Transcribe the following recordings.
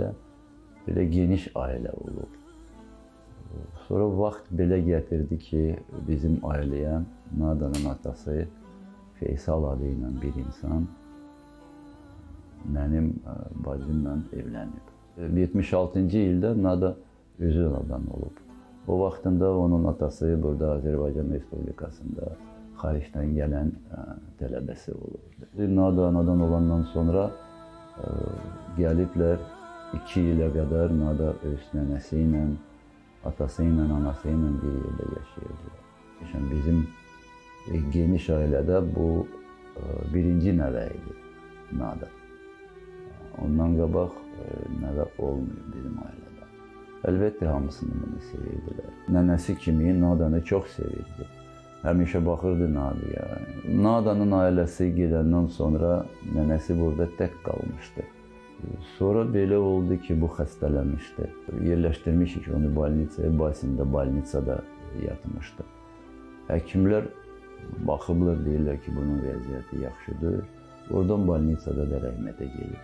ailə belə geniş ailə olub. Sonra vaxt belə gətirdi ki, bizim ailəyə Nadanın atası Faysal adı ilə bir insan mənim bacımla evlənib. 76-cı ildə Nada özü Nadan olub. O vaxtında onun atası burada Azərbaycan Respublikasında xaricdən gələn tələbəsi olub. Nadan olandan sonra gəliblər 2 ilə qədər Nada öz nənəsi ilə, atası ilə, anası ilə bir yerdə yaşayırdılar. Şimdi bizim geniş ailədə bu birinci nəvə idi, Nadan. Ondan qabaq nəvə olmuyor bizim ailədə. Əlbəttə hamısını bunu sevirdilər. Nənəsi kimi Nadanı çox sevirdi. Həmişə baxırdı Nadaya. Nadanın ailəsi gedəndən sonra nənəsi burada tək qalmışdı. Sonra belə oldu ki, bu xəstələnmişdi. Yerləşdirmişik onu Balinçaya, Basinda, Balinçada yatmışdı. Həkimlər baxıblar, deyirlər ki, bunun vəziyyəti yaxşıdır. Oradan Balinçada da rəhmətə gelir.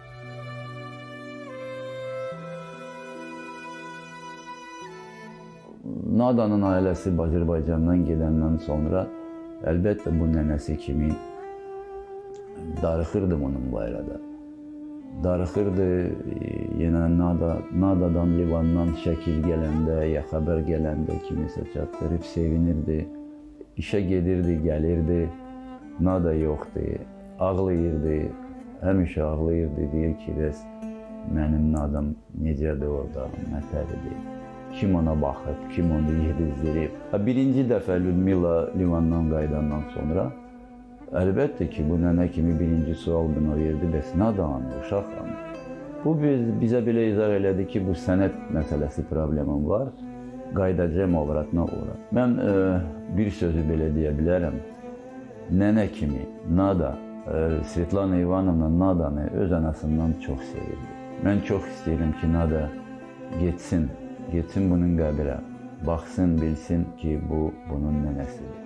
Nadanın ailəsi Azərbaycandan gedəndən sonra əlbəttə bu nənəsi kimi darıxırdım onun bayrada. Darıxırdı, yenə Nadadan, Livandan şəkil gələndə, ya xəbər gələndə kimisə çatdırıb sevinirdi. İşə gedirdi, gəlirdi, Nada yoxdu, ağlayırdı, həmişə ağlayırdı, deyir ki, bəs mənim Nadam necədir orada, mətəlidir, kim ona baxıb, kim onu yedizdirib. Birinci dəfə Lüdmila Livandan qaydandan sonra əlbəttə ki, bu nənə kimi birinci sual buna verdi, bəs Nadan, uşaq hanım. Bu bizə belə izah elədi ki, bu sənət məsələsi problemim var, qaydacam avratına ora. Mən bir sözü belə deyə bilərəm, nənə kimi Nada, Svetlana İvanovna Nadanı öz anasından çox sevirdi. Mən çox istəyirəm ki, Nada getsin bunun qəbirə, baxsın, bilsin ki, bu bunun nənəsidir.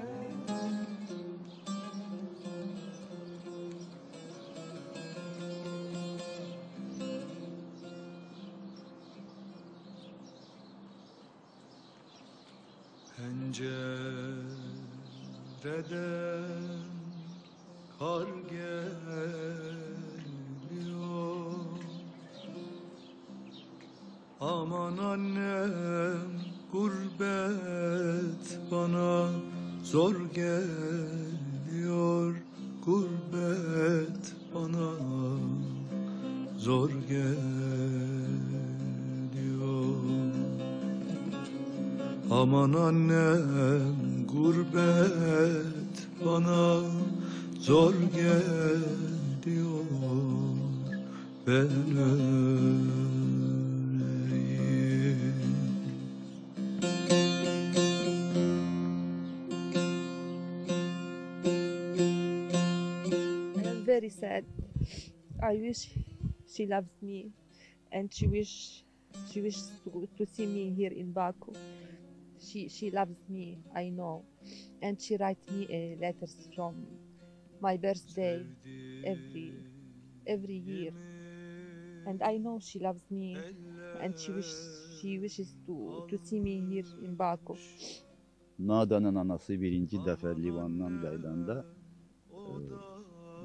Pencereden kar geliyor, aman annem gurbet bana zor geliyor, gurbet bana zor geliyor, aman annem gurbet bana zor geliyor, ben öleyim. I'm very sad. I wish she loves me, and she wishes to see me here in Baku. She loves me, I know, and she writes me letters from my birthday every year, and I know she loves me, and she wishes to see me here in Baku. Nadanın anası birinci dəfə Livandan qaydanda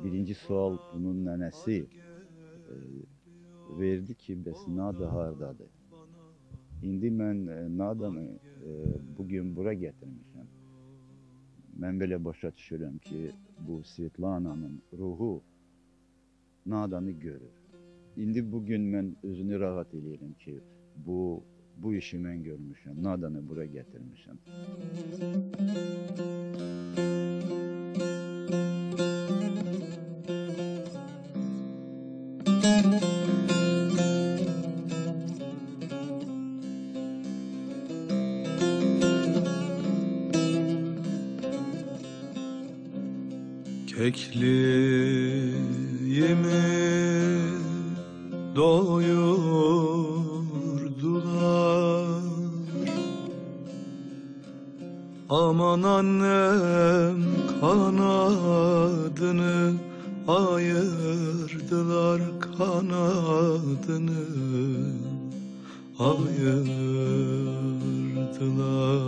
birinci sual bunun nənəsi verdi ki, bəs Nada hardadır? İndi mən Nadanı bugün bura gətirmişəm. Mən belə başa düşürəm ki, bu Svetlana'nın ruhu Nadanı görür. İndi bugün mən özünü rahat eləyirəm ki, bu işi mən görmüşəm, Nadanı bura gətirmişəm. Kekliğimi doyurdular, aman annem kanadını ayırdılar kanadını, ayırdılar.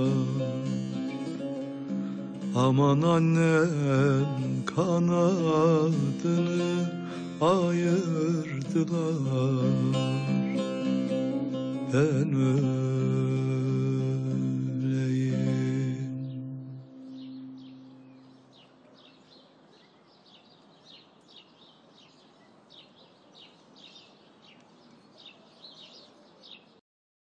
Aman annem kanadını ayırdılar, ben öldüm.